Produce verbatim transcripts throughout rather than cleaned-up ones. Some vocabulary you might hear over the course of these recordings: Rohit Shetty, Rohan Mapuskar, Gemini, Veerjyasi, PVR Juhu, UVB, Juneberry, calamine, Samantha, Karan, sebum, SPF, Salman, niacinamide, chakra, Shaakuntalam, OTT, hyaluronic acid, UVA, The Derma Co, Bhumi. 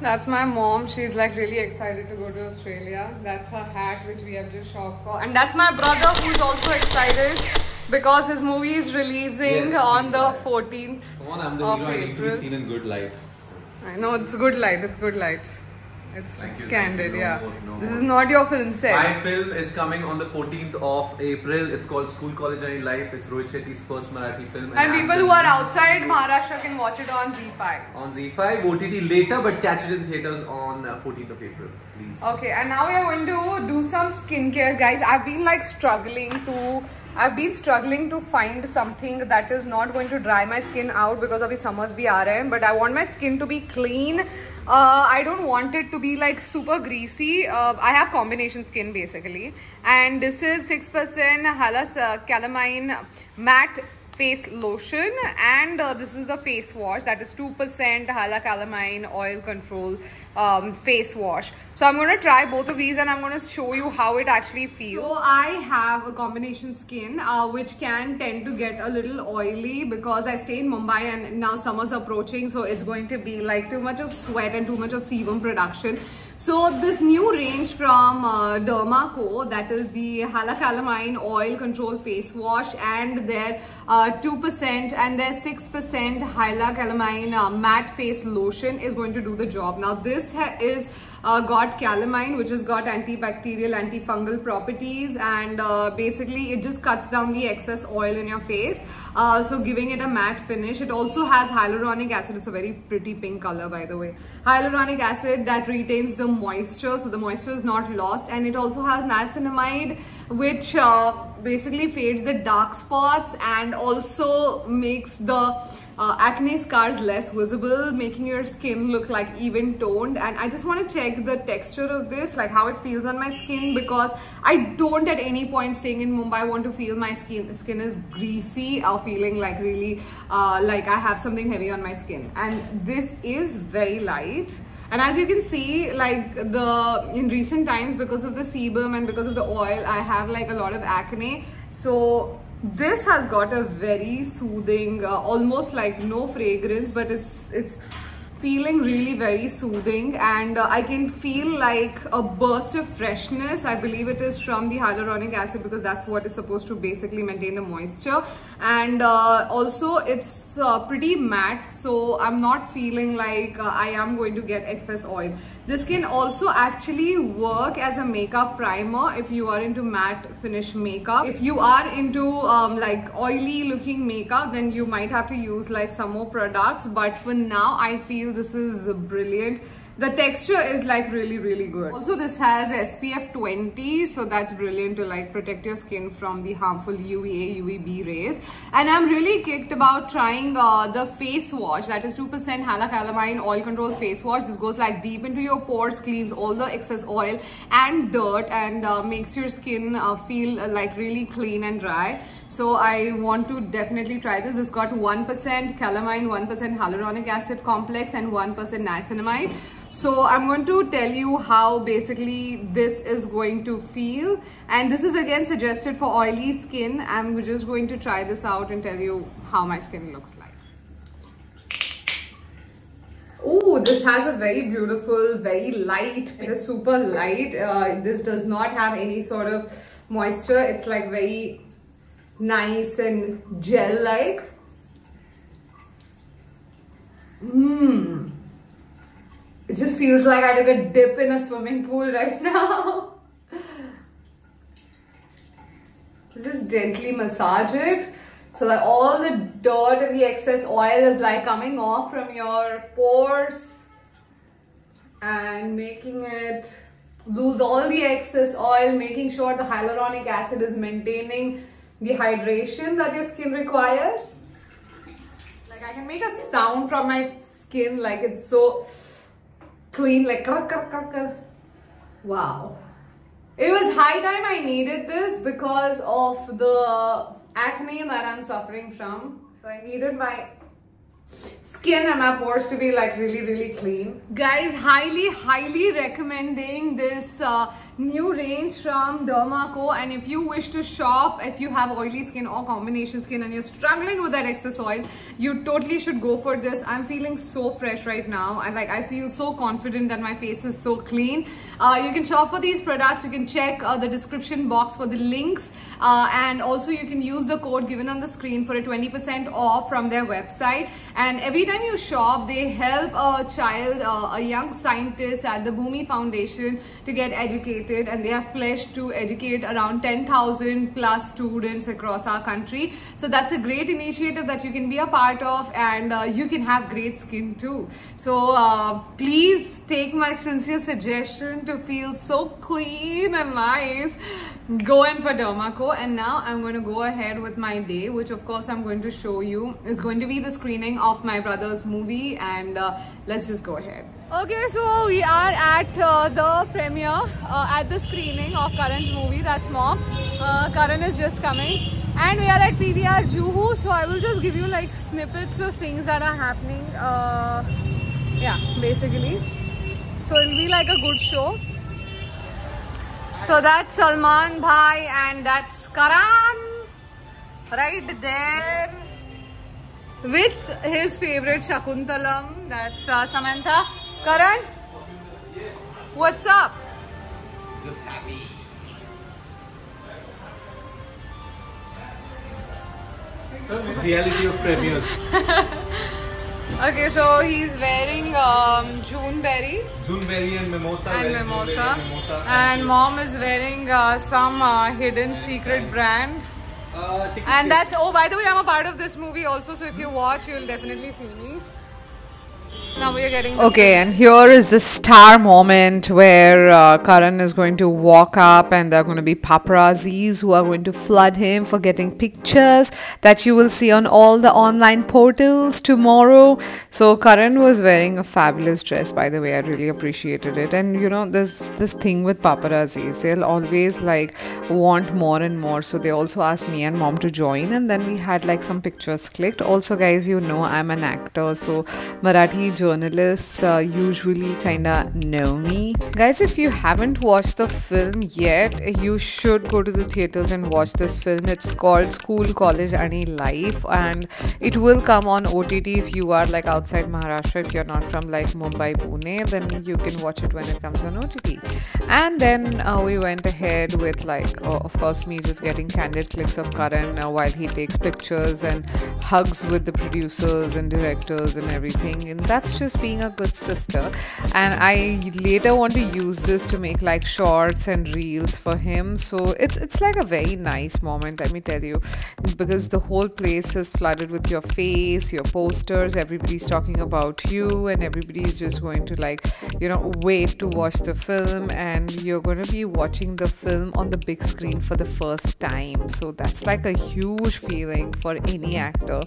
That's my mom. She's like really excited to go to Australia. That's her hat which we have just shop for. And that's my brother who's also excited because his movie is releasing yes, on the fourteenth. Come on, I'm the hero. I need to be seen in good light. I know, it's good light. It's good light. It's, it's you, candid, no yeah. More, no this more. Is not your film set. My film is coming on the fourteenth of April. It's called School, College and Life. It's Rohit Shetty's first Marathi film. And, and people who are outside Maharashtra can watch it on Z five. On Z five, O T T later, but catch it in theatres on fourteenth of April. Please. Okay, and now we are going to do some skincare, guys. I've been like struggling to... I've been struggling to find something that is not going to dry my skin out because of the summers we are in. But I want my skin to be clean. Uh, I don't want it to be like super greasy. Uh, I have combination skin basically. And this is six percent Halas uh, Calamine Matte Face Lotion. And uh, this is the face wash. That is two percent Hala Calamine Oil Control um, Face Wash. So I'm going to try both of these and I'm going to show you how it actually feels. So I have a combination skin uh, which can tend to get a little oily because I stay in Mumbai and now summer's approaching. So it's going to be like too much of sweat and too much of sebum production. So this new range from uh, Derma Co, that is the Hala Calamine Oil Control Face Wash and their uh, two percent and their six percent Hala Calamine uh, Matte Face Lotion is going to do the job. Now this is... Uh, got calamine, which has got antibacterial, antifungal properties, and uh, basically it just cuts down the excess oil in your face, uh, so giving it a matte finish. It also has hyaluronic acid. It's a very pretty pink color, by the way. Hyaluronic acid that retains the moisture, so the moisture is not lost, and it also has niacinamide, which uh, basically fades the dark spots and also makes the Uh, acne scars less visible, making your skin look like even toned. And I just want to check the texture of this, like how it feels on my skin, because I don't at any point staying in Mumbai want to feel my skin skin is greasy or feeling like really uh, like I have something heavy on my skin. And this is very light. And as you can see, like the in recent times, because of the sebum and because of the oil, I have like a lot of acne. So this has got a very soothing, uh, almost like no fragrance, but it's it's feeling really very soothing. And uh, I can feel like a burst of freshness. I believe it is from the hyaluronic acid because that's what is supposed to basically maintain the moisture. And uh, also it's uh, pretty matte, so I'm not feeling like uh, I am going to get excess oil. This can also actually work as a makeup primer if you are into matte finish makeup. If you are into um, like oily looking makeup, then you might have to use like some more products. But for now, I feel this is brilliant. The texture is like really, really good. Also, this has S P F twenty. So that's brilliant to like protect your skin from the harmful U V A, U V B rays. And I'm really kicked about trying uh, the face wash. That is two percent Hala Calamine Oil Control Face Wash. This goes like deep into your pores, cleans all the excess oil and dirt, and uh, makes your skin uh, feel uh, like really clean and dry. So I want to definitely try this. It's got one percent calamine, one percent hyaluronic acid complex, and one percent niacinamide. So I'm going to tell you how basically this is going to feel. And this is again suggested for oily skin. I'm just going to try this out and tell you how my skin looks like. Oh, this has a very beautiful, very light, it is super light. Uh, this does not have any sort of moisture. It's like very nice and gel like. Mmm. It just feels like I took a dip in a swimming pool right now. Just gently massage it so that all the dirt and the excess oil is like coming off from your pores and making it lose all the excess oil, making sure the hyaluronic acid is maintaining the hydration that your skin requires. Like I can make a sound from my skin, like it's so clean, like krak, krak, krak, krak. Wow. It was high time I needed this because of the acne that I'm suffering from. So I needed my skin and my pores to be like really, really clean. Guys, highly, highly recommending this uh, new range from Derma Co. And if you wish to shop, if you have oily skin or combination skin and you're struggling with that excess oil, you totally should go for this. I'm feeling so fresh right now, and like I feel so confident that my face is so clean. Uh, you can shop for these products. You can check uh, the description box for the links, uh, and also you can use the code given on the screen for a twenty percent off from their website. And every time you shop, they help a child, uh, a young scientist at the Bhumi Foundation to get educated, and they have pledged to educate around ten thousand plus students across our country. So that's a great initiative that you can be a part of, and uh, you can have great skin too. So uh, please take my sincere suggestion to feel so clean and nice. Go in for Derma Co. And now I'm going to go ahead with my day, which of course I'm going to show you. It's going to be the screening of my brother's movie, and uh, let's just go ahead. Okay, so we are at uh, the premiere, uh, at the screening of Karan's movie, that's Mom. Uh, Karan is just coming, and we are at P V R Juhu, so I will just give you like snippets of things that are happening. Uh, yeah, basically. So it'll be like a good show. So that's Salman Bhai, and that's Karan right there with his favorite Shaakuntalam. That's uh, Samantha. Karan, what's up? Just happy. So, reality of premieres. Okay, so he's wearing um, Juneberry. Juneberry and mimosa. And mimosa. And, mimosa. and mom is wearing uh, some uh, hidden secret time. brand. Uh, and that's, oh, by the way, I'm a part of this movie also, so if you watch, you'll definitely see me. Now we are getting okay, and here is the star moment where uh, Karan is going to walk up, and there are going to be paparazzis who are going to flood him for getting pictures that you will see on all the online portals tomorrow. So Karan was wearing a fabulous dress, by the way. I really appreciated it. And you know, there's this thing with paparazzis, they'll always like want more and more, so they also asked me and mom to join, and then we had like some pictures clicked. Also guys, you know I'm an actor, so Marathi journalists uh, usually kind of know me. Guys, if you haven't watched the film yet, you should go to the theaters and watch this film. It's called School, College, Ani Life, and it will come on O T T if you are like outside Maharashtra. If you're not from like Mumbai, Pune, then you can watch it when it comes on O T T. And then uh, we went ahead with like, oh, of course, me just getting candid clips of Karan uh, while he takes pictures and hugs with the producers and directors and everything. And that's just being a good sister. And I later want to use this to make like shorts and reels for him, so it's it's like a very nice moment, let me tell you, because the whole place is flooded with your face, your posters, everybody's talking about you, and everybody's just going to like, you know, wait to watch the film, and you're going to be watching the film on the big screen for the first time. So that's like a huge feeling for any actor.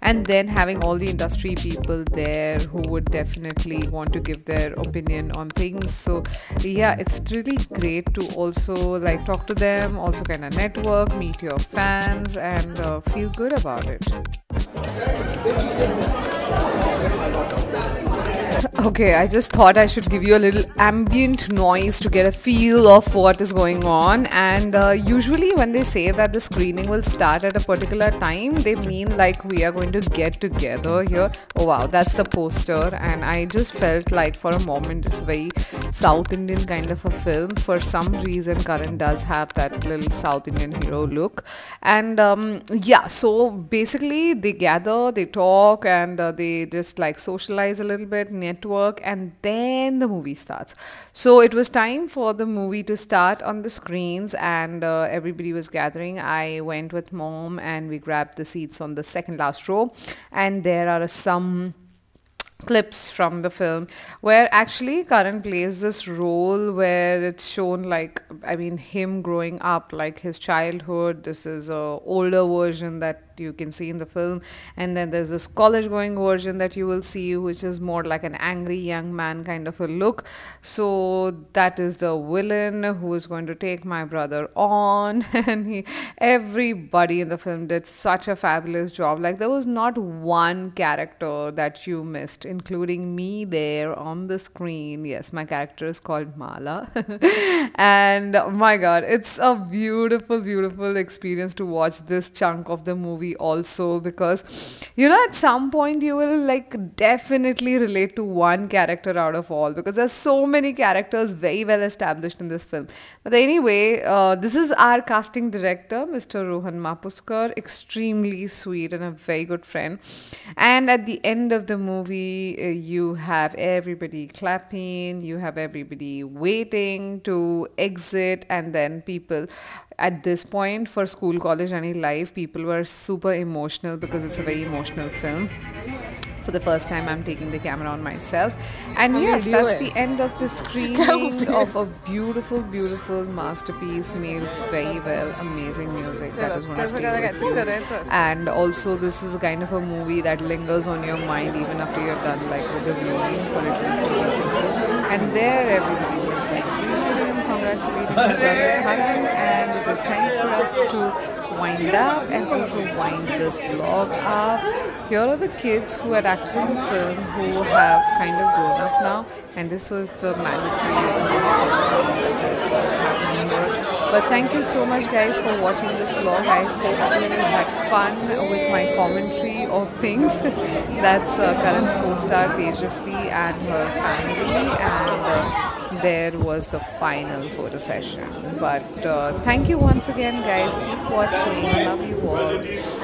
And then having all the industry people there who would definitely want to give their opinion on things. So yeah, it's really great to also like talk to them, also kind of network, meet your fans, and uh, feel good about it. Okay, I just thought I should give you a little ambient noise to get a feel of what is going on. And uh, usually when they say that the screening will start at a particular time, they mean like we are going to get together here. Oh wow, that's the poster. And I just felt like for a moment, it's a very South Indian kind of a film. For some reason, Karan does have that little South Indian hero look. And um, yeah, so basically they gather, they talk, and uh, they just like socialize a little bit, network, and then the movie starts. So it was time for the movie to start on the screens, and uh, everybody was gathering. I went with mom and we grabbed the seats on the second last row, and there are some clips from the film where actually Karan plays this role where it's shown like, I mean, him growing up, like his childhood. This is an older version that you can see in the film. And then there's this college going version that you will see, which is more like an angry young man kind of a look. So that is the villain who is going to take my brother on. And he, everybody in the film did such a fabulous job. Like, there was not one character that you missed, including me there on the screen. Yes, my character is called Mala. And oh my god, it's a beautiful, beautiful experience to watch this chunk of the movie also, because you know, at some point you will like definitely relate to one character out of all, because there's so many characters very well established in this film. But anyway, uh, this is our casting director, Mister Rohan Mapuskar, extremely sweet and a very good friend. And at the end of the movie, uh, you have everybody clapping, you have everybody waiting to exit, and then people at this point for school, college, any life, people were super emotional because it's a very emotional film. For the first time, I'm taking the camera on myself. And yes, that's the end of the screening of a beautiful, beautiful masterpiece made very well, amazing music that is going to stay with you. And also, this is kind of a movie that lingers on your mind even after you're done like with the viewing for at least a week or so. And there, everybody was like appreciating and congratulating my brother Karan, and it is time for us to wind up and also wind this vlog up. Here are the kids who had acted in the film who have kind of grown up now, and this was the mandatory happening here. But thank you so much guys for watching this vlog. I hope you had fun with my commentary of things. That's uh, Karan's co-star Veerjyasi and her family, and uh, there was the final photo session. But uh, thank you once again guys, keep watching, love you all.